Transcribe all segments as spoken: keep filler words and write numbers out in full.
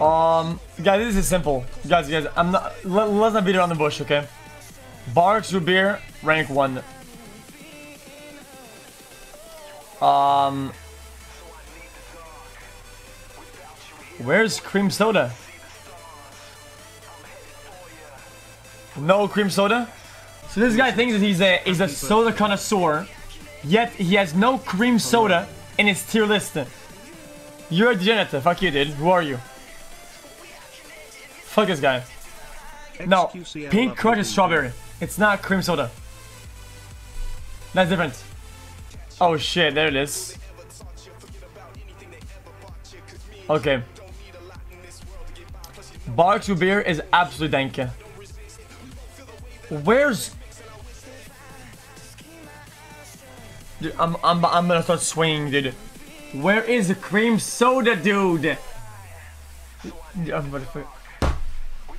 Um, guys, this is simple. Guys, guys, I'm not. Let, let's not beat around the bush, okay? Barq's root beer, rank one. Um, where's cream soda? No cream soda. So this guy thinks that he's a he's a soda connoisseur, yet he has no cream soda in his tier list. You're a degenerate. Fuck you, dude. Who are you? Fuck this guy. No, pink Crush is strawberry. It's not cream soda. That's different. Oh shit, there it is. Okay. Barq's beer is absolute danke. Where's... Dude, I'm, I'm, I'm gonna start swinging, dude. Where is the cream soda, dude?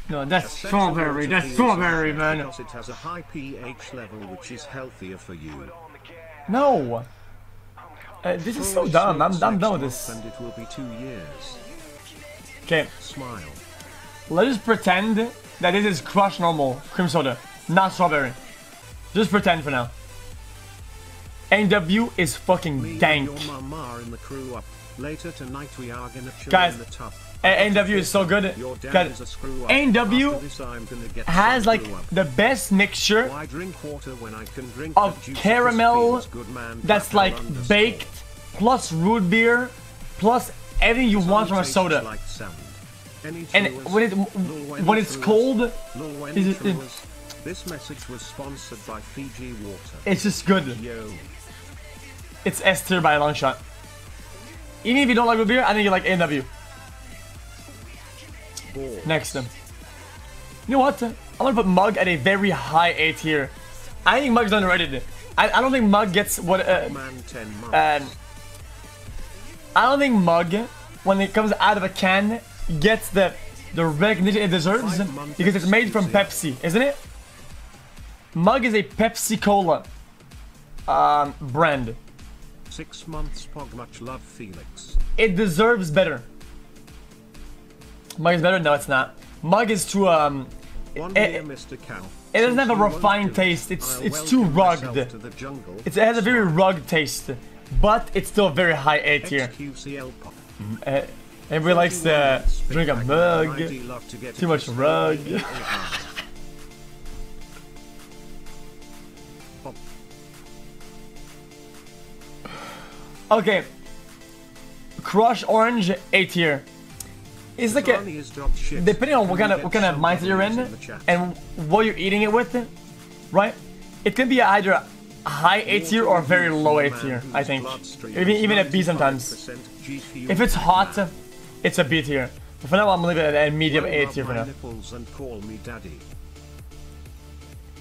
No, that's strawberry. That's strawberry, man. It has a high pH level, which is healthier for you. No. Uh, this is so dumb. I'm, I'm done with this. Okay. Smile. Let's just pretend that this is Crush normal cream soda, not strawberry. Just pretend for now. A and W is fucking dank. Guys, A and W is so good. Guys, A and W has like the best mixture of caramel that's like baked, plus root beer, plus everything you want from a soda. And when it when it's cold, it's, it's, this message was sponsored by Fiji Water. It's just good. Yo. It's S tier by a long shot. Even if you don't like root beer, I think you like A and W. Next them. You know what? I'm gonna put Mug at a very high A tier. I think Mug's underrated. I, I don't think Mug gets what. Uh, uh, I don't think Mug, when it comes out of a can, gets the the recognition it deserves because it's made from Pepsi, isn't it? Mug is a Pepsi Cola um, brand. Six months, Pog, much love, Felix. It deserves better. Mug is better? No, it's not. Mug is too um. It, it, it doesn't have a refined taste. It's it's too rugged. It has a very rugged taste, but it's still very high A tier. Uh, everybody likes to drink a mug. Too much rug. Okay, Crush Orange A tier. It's like a, depending on what kind of what kind of mindset you're in and what you're eating it with, right? It can be either a high A tier or very low A tier. I think even even a B sometimes. If it's hot, it's a B tier. But for now, I'm leaving it at medium A tier for now.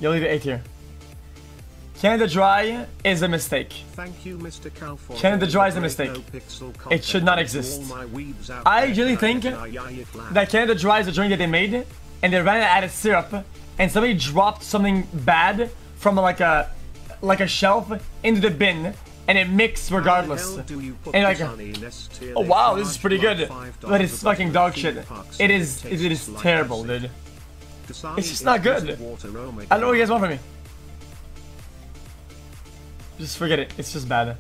You'll leave it A tier. Canada Dry is a mistake. Thank you, Mister Calford. Canada Dry is a mistake. It should not exist. I really think that Canada Dry is a drink that they made and they ran it out of syrup and somebody dropped something bad from like a like a shelf into the bin and it mixed regardless. And like, oh wow, this is pretty good, but it's fucking dog shit. It is, it is terrible, dude. It's just not good. I don't know what you guys want from me. Just forget it. It's just bad.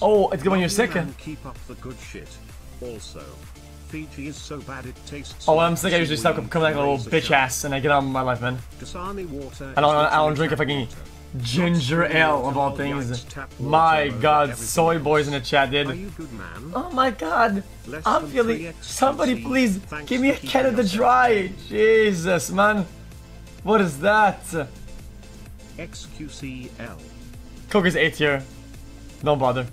Oh, it's good when you're sick. Keep up the good shit. Also, Fiji is so bad it tastes. Oh, when I'm sick, I usually stop coming like a little bitch ass, and I get on with my life, man. I don't, I don't drink a fucking ginger ale of all things. My God, soy boys in the chat, dude. Oh my God, I'm feeling. Somebody, please give me a Canada Dry. Jesus, man, what is that? X Q C L. Coke is A tier. Don't bother.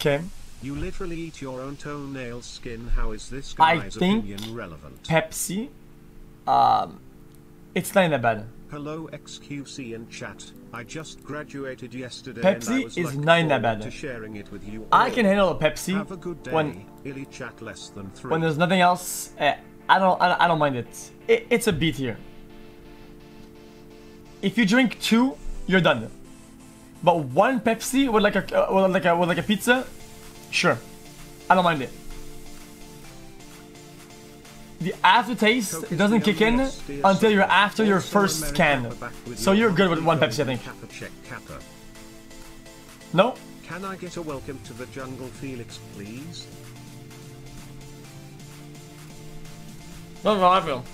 Okay. You literally eat your own toenail skin. How is this guy's opinion relevant? Pepsi. Um, it's not that bad. Hello X Q C in chat. I just graduated yesterday. Pepsi and I was is like not that bad. Sharing it with you. I can handle a Pepsi. Have a good day. When Illy chat less than three. When there's nothing else, uh, I don't. I, I don't mind it. it. It's a B tier. If you drink two, you're done. But one Pepsi with like a, uh, with like a, with like a pizza, sure, I don't mind it. The aftertaste doesn't kick in until you're after your first can, so you're good with one Pepsi, I think. No? Can I get a welcome to the jungle, Felix, please? That's how I feel.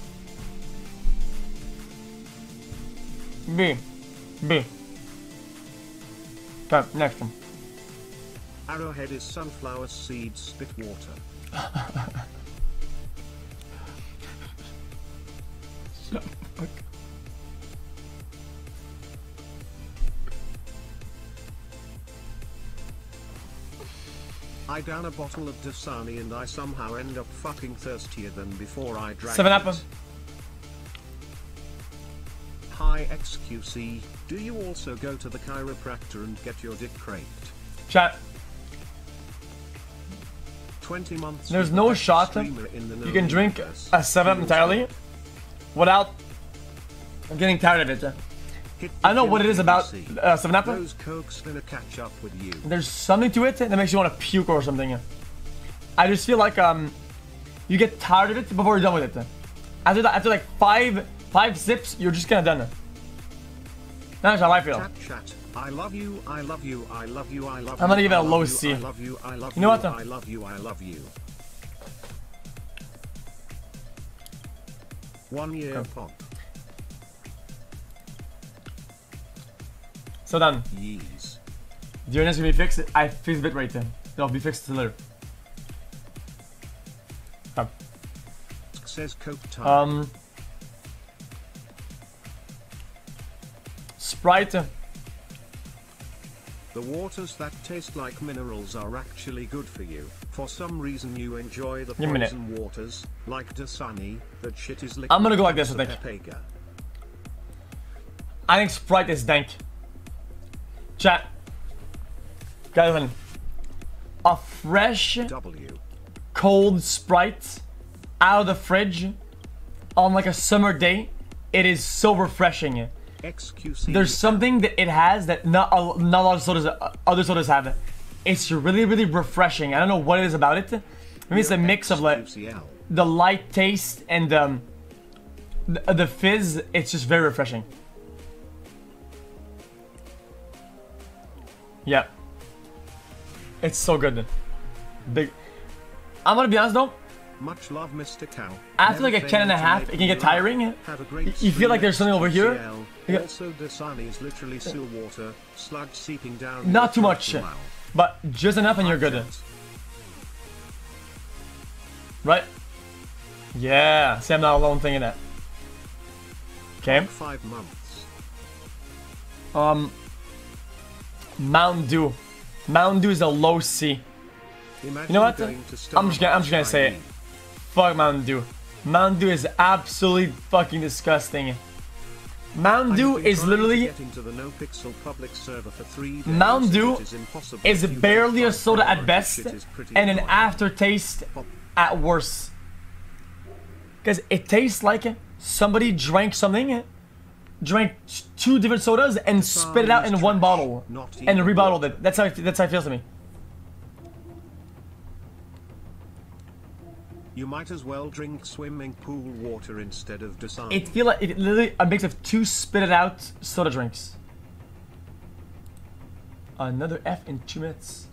B. B. Okay, next one. Arrowhead is sunflower seed spit water. I down a bottle of Dasani and I somehow end up fucking thirstier than before I drank Seven Up. Hi X Q C, do you also go to the chiropractor and get your dick cranked? Chat. Twenty months. There's no shot you can drink a Seven Up entirely without I'm getting tired of it. I know what it is about uh, Seven Up. There's something to it that makes you want to puke or something. I just feel like um, you get tired of it before you're done with it. After that, after like five five sips, you're just kind of done. That's how I feel. Chat, chat. I love you. I love you. I love you. I love you. I'm gonna give it a low C. You know what? I love you. I love you. One year okay. pop. So done. Yes. The awareness will be fixed. I fixed it right then. It'll be fixed later. Up. Says Coke time. Um. Sprite. The waters that taste like minerals are actually good for you. For some reason, you enjoy the poison waters, like Dasani. That shit is. I'm gonna go like this. I think. I think Sprite is dank. Chat, guys, a fresh, w. cold Sprite out of the fridge on like a summer day, it is so refreshing. X Q C. There's something that it has that not a, not a lot of sodas, other sodas have. It's really, really refreshing. I don't know what it is about it. Maybe it's a mix of like the light taste and um, the, the fizz. It's just very refreshing. Yeah, it's so good. Big. I'm gonna be honest though. Much love, Mister Cow. After like a can and a half, it can get tiring. You feel like there's something over here. Also, Dasani is literally still water, sludge seeping down. Not too much, but just enough, and you're good. Right? Yeah. See, I'm not alone thinking that. Okay. Five months. Um. Mountain Dew. Mountain Dew is a low C. Imagine you know what? I'm just, I'm just gonna say it. Fuck Mountain Dew. Mountain Dew is absolutely fucking disgusting. Mountain Dew is literally... No public server for three days. Mountain Dew is, is barely a soda at best and an aftertaste Pop. at worst. Because it tastes like somebody drank something, drank two different sodas and spit it out in one bottle and rebottled it. That's how it, that's how it feels to me. You might as well drink swimming pool water instead of Dasani. It feels like it literally a mix of two spit it out soda drinks. Another F in two minutes.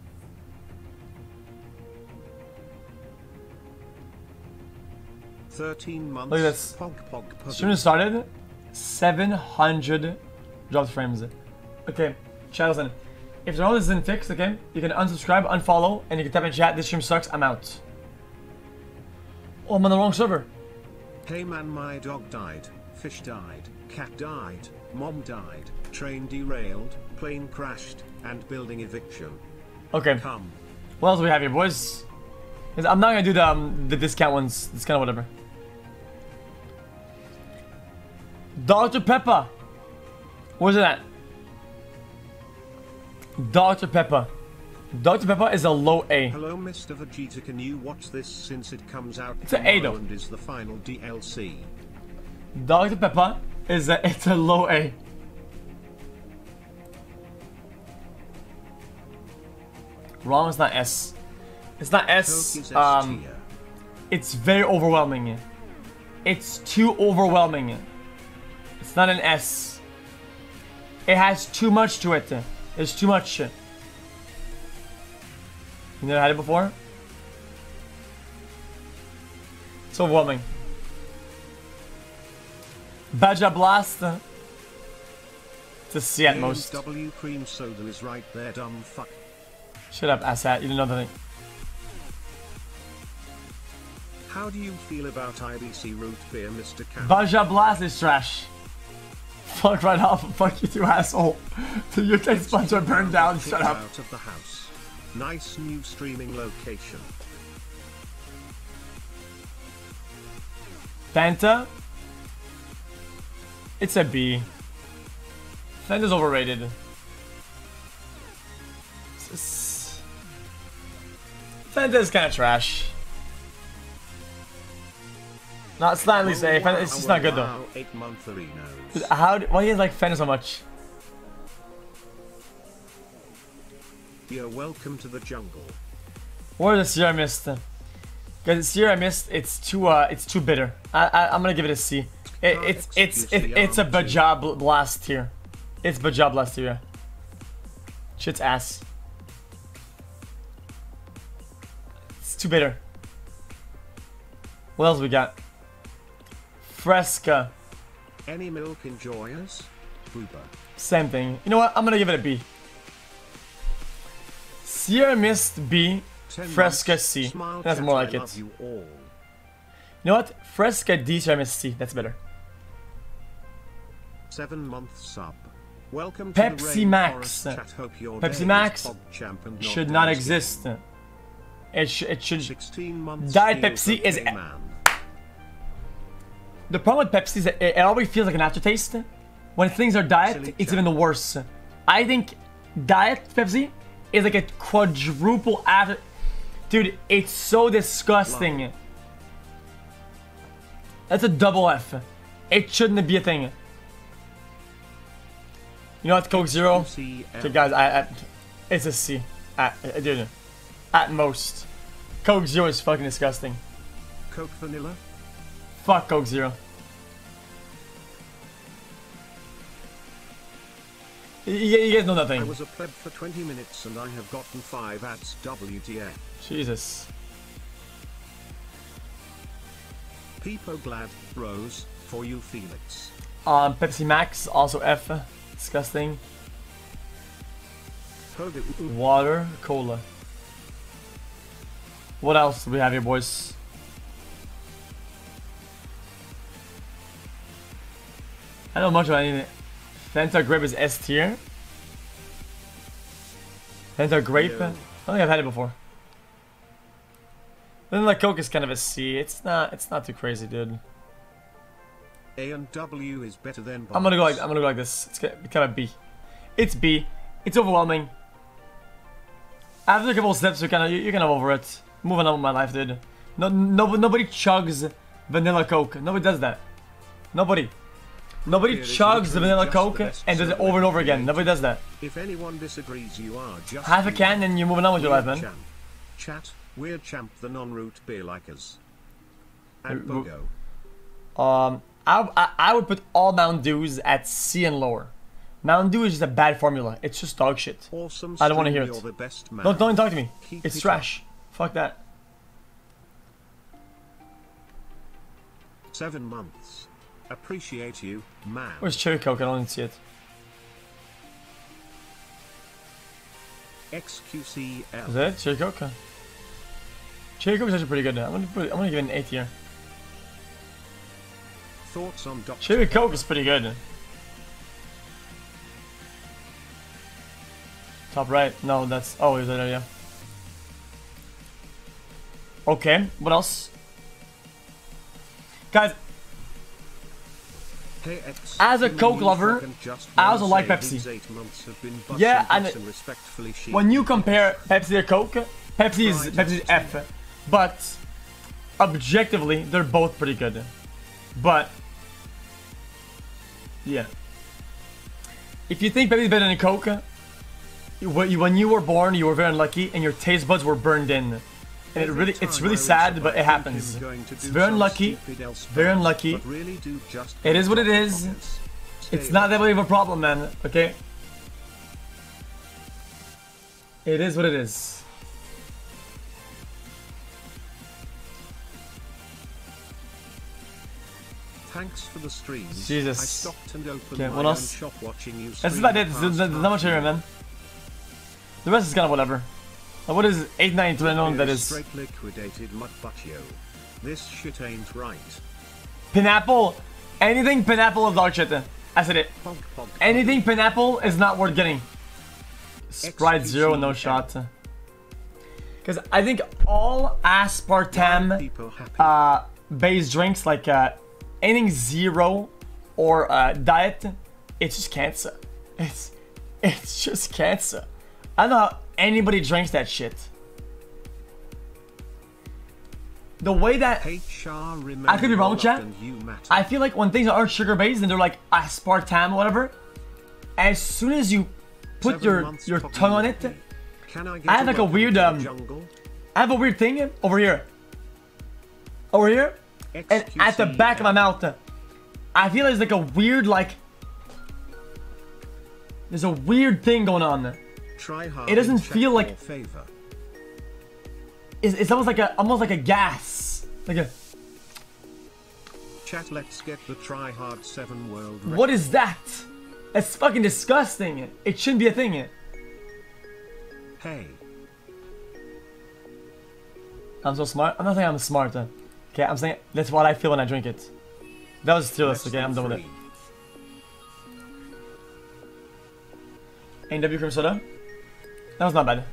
Thirteen months. Look at this. Pog, pog, pog. As soon as it started. seven hundred dropped frames. Okay, chat, listen. If the roll isn't fixed, okay, you can unsubscribe, unfollow, and you can type in chat, this stream sucks, I'm out. Oh, I'm on the wrong server. Hey man, my dog died, fish died, cat died, mom died, train derailed, plane crashed, and building eviction. Okay. Come. What else do we have here, boys? I'm not gonna do the, um, the discount ones, discount whatever. Doctor Pepper. Where's it at? Doctor Pepper. Doctor Pepper is a low A. Hello, Mister Vegeta. Can you watch this since it comes out? It's an A though. And is the final D L C. Doctor Pepper is a. It's a low A. wrong with that S. It's not S, um, it's very overwhelming. It's too overwhelming. It's not an S. It has too much to it. There's too much. You never had it before? It's overwhelming. Baja Blast. It's a C at most. A and W cream soda is right there, dumb fuck. Shut up, asshat. You didn't know the thing. How do you feel about I B C root beer, Mister Cat? Baja Blast is trash. Fuck right off and fuck you too, asshole. Till your taste buds are burned down, shut up. Out of the house. Nice new streaming location. Fanta? It's a B. Fanta's overrated. It's... Fanta's kinda trash. Not slightly safe. It's just not good though. How? Do, why do you like Fanta so much? You're welcome to the jungle. Or the Sierra Mist? Because Sierra Mist, it's too, uh, it's too bitter. I, I, I'm gonna give it a C. It, it's, it's, it's, it, it's a Baja Blast tier. It's Baja Blast tier. Shit's ass. It's too bitter. What else we got? Fresca. Any milk enjoyers? Booba. Same thing. You know what? I'm gonna give it a B. Sierra Mist B. Fresca C. That's more like it. You, you know what? Fresca D. Sierra Mist C. That's better. Seven month sub. Welcome to Pepsi Max. Pepsi Max should not exist. It, sh it should. Diet Pepsi is. The problem with Pepsi is that it always feels like an aftertaste. When things are diet, it's even the worse. I think Diet Pepsi is like a quadruple after... Dude, it's so disgusting. That's a double F. It shouldn't be a thing. You know what, Coke Zero? Okay, guys, I, I, it's a C. At, I, dude, at most. Coke Zero is fucking disgusting. Coke Vanilla? Fuck Coke Zero. You, you guys know nothing. I was a pleb for twenty minutes and I have gotten five ads. W T F. Jesus. Peepo glad rose for you, Felix. Um, Pepsi Max also F. Disgusting. Water, cola. What else do we have here, boys? I don't know much about anything. Fanta Grape is S tier. Fanta Grape? Yeah. I don't think I've had it before. Then like Coke is kind of a C. It's not. It's not too crazy, dude. A and W is better than. Barq's. I'm gonna go like. I'm gonna go like this. It's kind of B. It's B. It's overwhelming. After a couple of steps, you're kind of you're kind of over it. Moving on with my life, dude. No, no, nobody chugs Vanilla Coke. Nobody does that. Nobody. Nobody Here chugs the Vanilla Coke the and does it over and over again. Nobody does that. If anyone disagrees, you are just half a can and you're moving on with your life, man. Champ. Chat, we're champ the non-root beer likers. And Bogo. Um, I, I, I would put all Mountain Dews at C and lower. Mountain Dew is just a bad formula. It's just dog shit. Awesome, I don't want to hear it. Best don't, don't even talk to me. Keep it's trash. Up. Fuck that. Seven months. Appreciate you, man. Where's Cherry Coke? I don't even see it. X Q C L. Is that it? Cherry Coke? Cherry Coke is actually pretty good. I'm gonna put, I'm gonna give it an eight here. Thoughts on Doctor Cherry Coke Pepper. Is pretty good. Top right? No, that's oh, is that area? Okay. What else, guys? As a Coke lover, I also like Pepsi. Yeah, and when you compare Pepsi to Coke, Pepsi is Pepsi's F. But objectively, they're both pretty good. But yeah, if you think Pepsi's better than Coke, When you were born, you were very unlucky, and your taste buds were burned in. And it really, it's really sad, but it happens. It's very unlucky, very unlucky. It is what it is. It's not that big of a problem, man, okay? It is what it is. Thanks for the streams. Jesus. I stopped and opened okay, what else? Shop watching you. That's about it. There's not much here, man. The rest is kind of whatever. Like, what is eight ninety-nine that is? Straight liquidated McBuccio. This shit ain't right. Pineapple. Anything pineapple is dark shit. I said it. Punk, punk, Anything punk. pineapple is not worth getting. Sprite Zero, no shot. Because I think all aspartame uh, based drinks like uh, anything zero or uh, diet, it's just cancer. It's, it's just cancer. I don't know how anybody drinks that shit. The way that... I could be wrong, chat. I feel like when things aren't sugar-based and they're like aspartame or whatever, as soon as you put your, your tongue on it... I, I have like a weird... Um, I have a weird thing over here. Over here. And at the back of my mouth, I feel there's like a weird like... There's a weird thing going on. It doesn't feel like favor. It's, it's almost like a almost like a gas, like a chat. Let's get the try hard seven world record. What is that? That's fucking disgusting. It shouldn't be a thing. Hey, I'm so smart. I'm not saying I'm smart. Huh? Okay, I'm saying that's what I feel when I drink it. That was serious. Okay, I'm done with it. A and W cream soda. That was not bad.